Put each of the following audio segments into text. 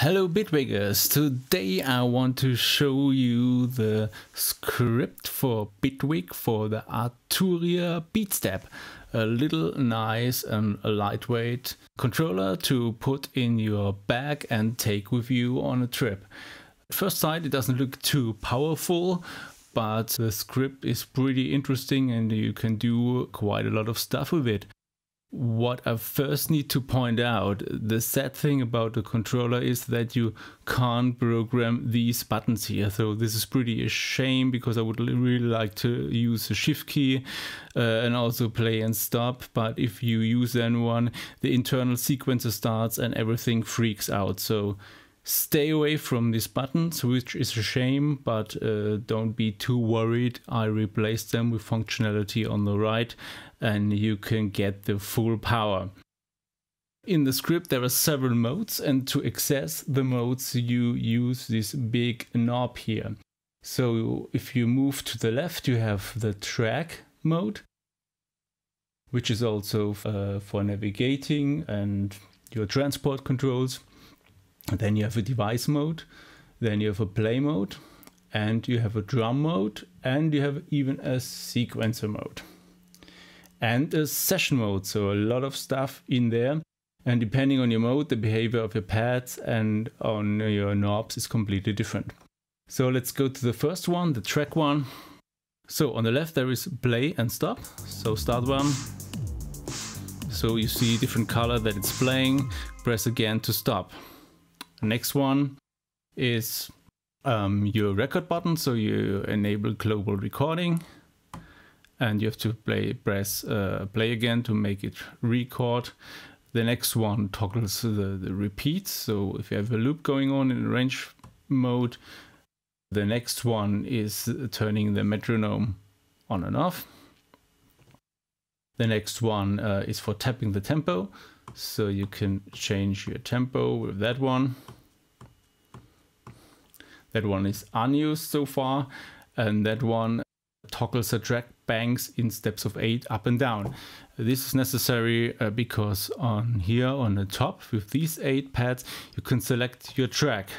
Hello Bitwiggers, today I want to show you the script for Bitwig for the Arturia Beatstep, a little nice and lightweight controller to put in your bag and take with you on a trip. At first sight it doesn't look too powerful, but the script is pretty interesting and you can do quite a lot of stuff with it. What I first need to point out, the sad thing about the controller is that you can't program these buttons here. So this is pretty a shame because I would really like to use the shift key and also play and stop. But if you use N1, the internal sequencer starts and everything freaks out. So stay away from these buttons, which is a shame, but don't be too worried. I replaced them with functionality on the right and you can get the full power. In the script there are several modes, and to access the modes you use this big knob here. So if you move to the left you have the track mode, which is also for navigating and your transport controls. Then you have a device mode, then you have a play mode, and you have a drum mode, and you have even a sequencer mode and a session mode. So a lot of stuff in there, and depending on your mode the behavior of your pads and on your knobs is completely different. So let's go to the first one, the track one. So on the left there is play and stop, so start one. So you see different color that it's playing, press again to stop. Next one is your record button, so you enable global recording and you have to press play again to make it record. The next one toggles the repeats, so if you have a loop going on in range mode. The next one is turning the metronome on and off. The next one is for tapping the tempo, so you can change your tempo with that one. That one is unused so far, and that one toggles the track banks in steps of 8 up and down. This is necessary because on here on the top with these 8 pads you can select your track,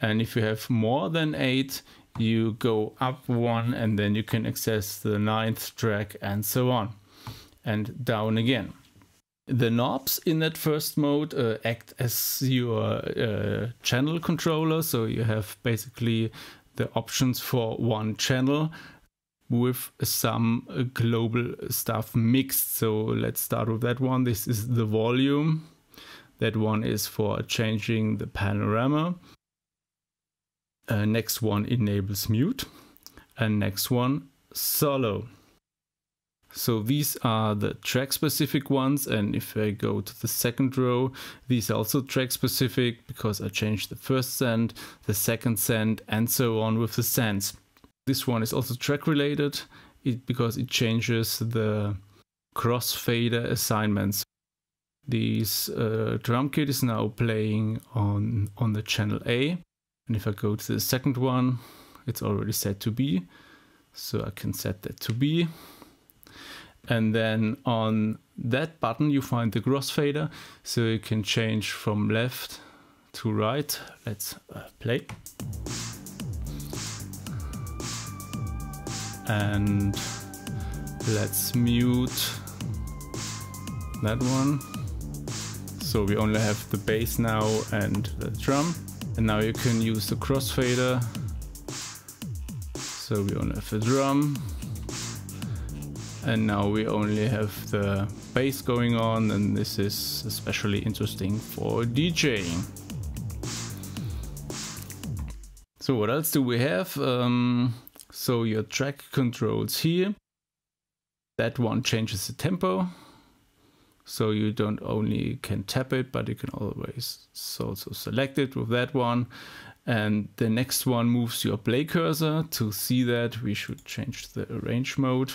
and if you have more than 8 you go up 1 and then you can access the 9th track and so on, and down again. The knobs in that first mode act as your channel controller, so you have basically the options for one channel with some global stuff mixed. So let's start with that one. This is the volume. That one is for changing the panorama. Next one enables mute, and next one solo. So these are the track specific ones, and if I go to the second row, these are also track specific because I changed the first send, the second send and so on with the sends. This one is also track related because it changes the crossfader assignments. This drum kit is now playing on the channel A. And if I go to the second one, it's already set to B, so I can set that to B. And then on that button you find the crossfader, so you can change from left to right. Let's play. And let's mute that one. So we only have the bass now and the drum. And now you can use the crossfader, so we only have the drum, and now we only have the bass going on, and this is especially interesting for DJing. So what else do we have? So your track controls here, that one changes the tempo. So you don't only can tap it, but you can always also select it with that one. And the next one moves your play cursor. To see that, we should change the arrange mode.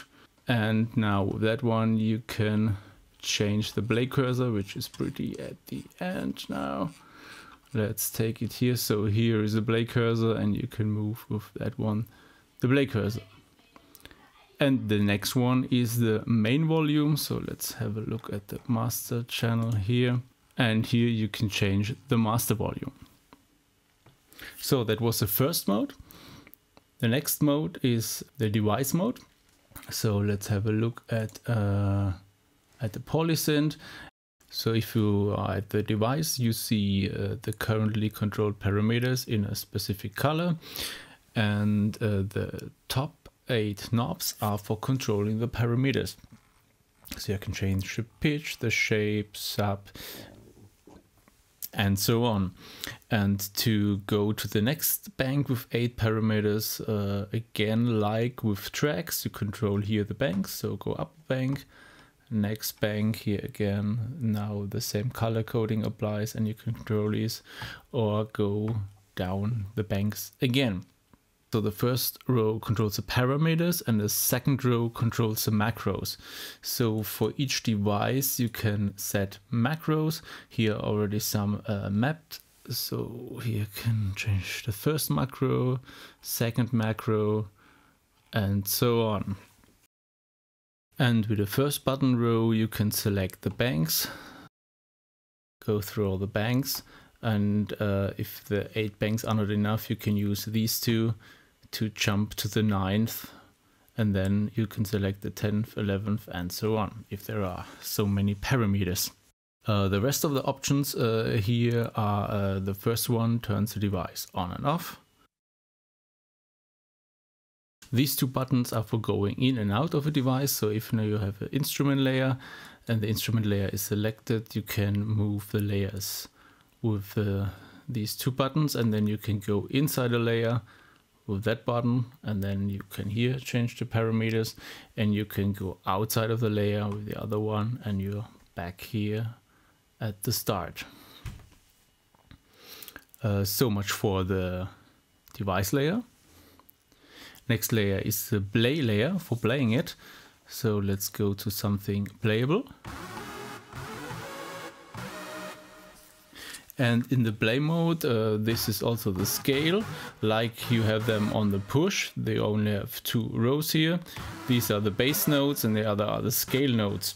And now with that one, you can change the play cursor, which is pretty at the end now. Let's take it here. So here is the play cursor, and you can move with that one the play cursor. And the next one is the main volume, so let's have a look at the master channel here. And here you can change the master volume. So that was the first mode. The next mode is the device mode. So let's have a look at the polysynth. So if you are at the device, you see the currently controlled parameters in a specific color. And the top 8 knobs are for controlling the parameters. So you can change the pitch, the shape, sub, and so on. And to go to the next bank with 8 parameters, again, like with tracks, you control here the bank. So go up bank, next bank, here again. Now the same color coding applies and you control these, or go down the banks again. So the first row controls the parameters and the second row controls the macros. So for each device you can set macros. Here already some mapped. So here you can change the first macro, second macro, and so on. And with the first button row you can select the banks. Go through all the banks. And if the 8 banks are not enough, you can use these two to jump to the 9th, and then you can select the 10th, 11th, and so on, if there are so many parameters. The rest of the options here are the first one turns the device on and off. These two buttons are for going in and out of a device. So if now you have an instrument layer and the instrument layer is selected, you can move the layers with these two buttons, and then you can go inside a layer with that button, and then you can here change the parameters, and you can go outside of the layer with the other one, and you're back here at the start. So much for the device layer. Next layer is the play layer for playing it. So let's go to something playable. And in the play mode, this is also the scale, like you have them on the push. They only have 2 rows here. These are the bass notes and the other are the scale notes.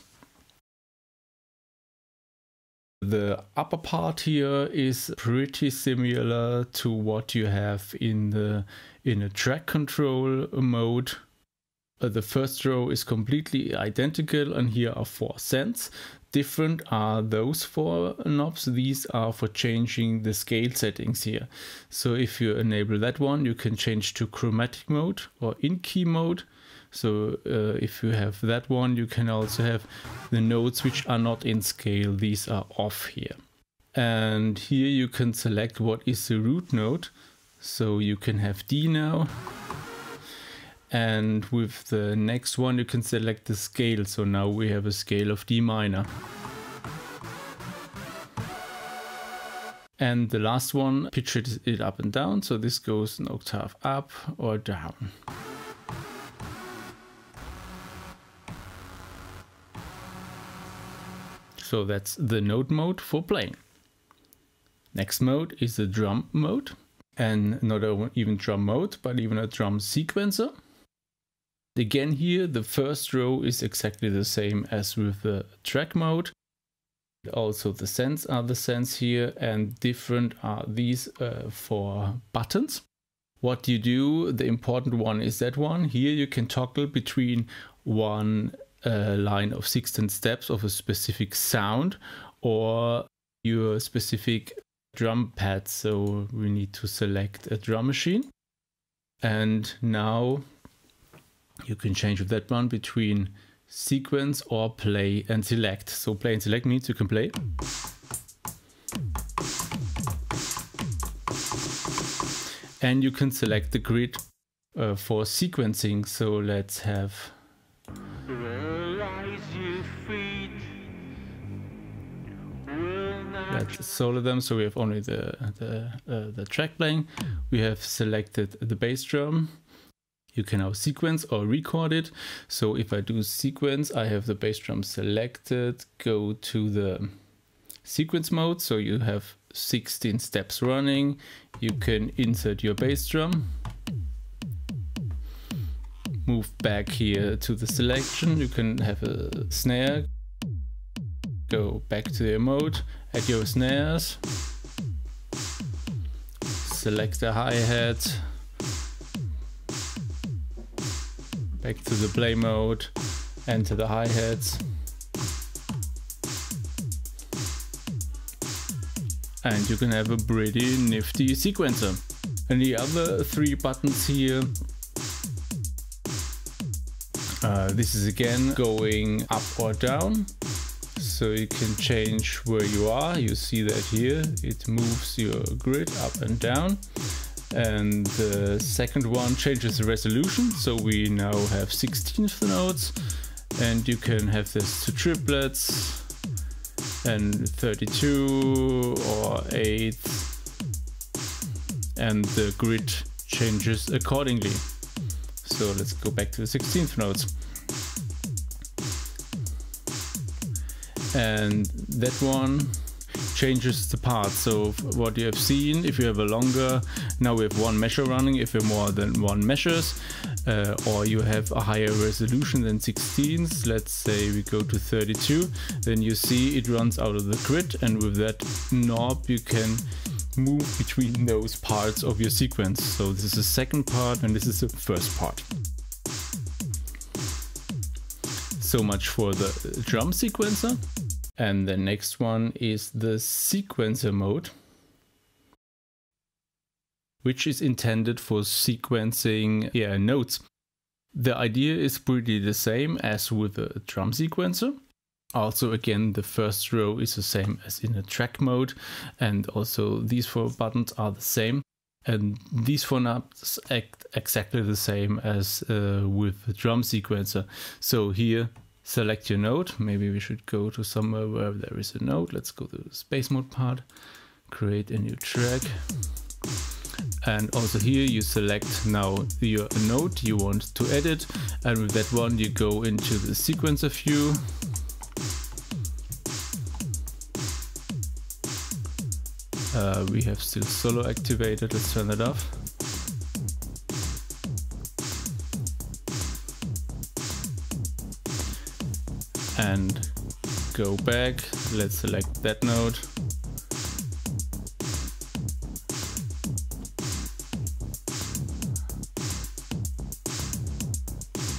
The upper part here is pretty similar to what you have in a track control mode. The first row is completely identical, and here are 4 cents. Different are those 4 knobs. These are for changing the scale settings here. So if you enable that one, you can change to chromatic mode or in-key mode. So if you have that one, you can also have the notes which are not in scale. These are off here. And here you can select what is the root note. So you can have D now. And with the next one you can select the scale, so now we have a scale of D minor. And the last one pitches it up and down, so this goes an octave up or down. So that's the note mode for playing. Next mode is the drum mode, and not even drum mode, but even a drum sequencer. Again here, the first row is exactly the same as with the track mode. Also the cents are the cents here, and different are these 4 buttons. What you do, the important one is that one. Here you can toggle between one line of 16 steps of a specific sound or your specific drum pad. So we need to select a drum machine. And now you can change with that one between sequence or play and select. So play and select means you can play. And you can select the grid for sequencing. So let's have... Let's solo them. So we have only the track playing. We have selected the bass drum. You can now sequence or record it. So if I do sequence, I have the bass drum selected, go to the sequence mode. So you have 16 steps running. You can insert your bass drum. Move back here to the selection. You can have a snare. go back to the mode, add your snares, select the hi-hat, back to the play mode, enter the hi-hats, and you can have a pretty nifty sequencer. And the other three buttons here, this is again going up or down, so you can change where you are. You see that here, it moves your grid up and down. And the second one changes the resolution, so we now have 16th notes, and you can have this to triplets and 32 or 8, and the grid changes accordingly. So let's go back to the 16th notes. And that one changes the part. So what you have seen, if you have a longer, now we have one measure running, if you have more than one measures, or you have a higher resolution than 16s, let's say we go to 32, then you see it runs out of the grid, and with that knob you can move between those parts of your sequence. So this is the second part and this is the first part. So much for the drum sequencer. And the next one is the sequencer mode, which is intended for sequencing notes. The idea is pretty the same as with the drum sequencer. Also again, the first row is the same as in a track mode, and also these four buttons are the same, and these four knobs act exactly the same as with the drum sequencer. So here, select your note. Maybe we should go to somewhere where there is a note. Let's go to the space mode part, create a new track, and also here you select now your note you want to edit, and with that one you go into the sequencer view, we have still solo activated, let's turn that off. And go back, let's select that note.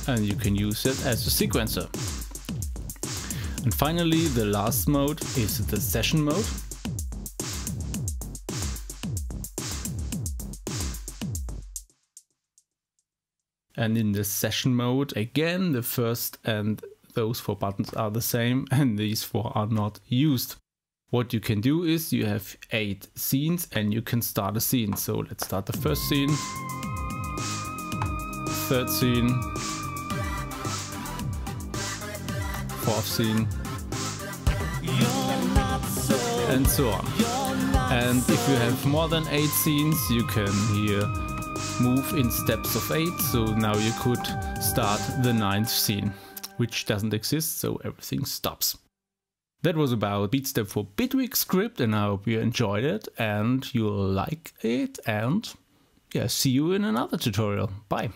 And you can use it as a sequencer. And finally, the last mode is the session mode. And in the session mode, again, the first and those four buttons are the same, and these four are not used. What you can do is you have 8 scenes and you can start a scene. So let's start the first scene, third scene, fourth scene, and so on. And if you have more than 8 scenes, you can here move in steps of 8, so now you could start the 9th scene, which doesn't exist, so everything stops. That was about Beatstep for Bitwig script, and I hope you enjoyed it and you'll like it, and yeah, see you in another tutorial. Bye!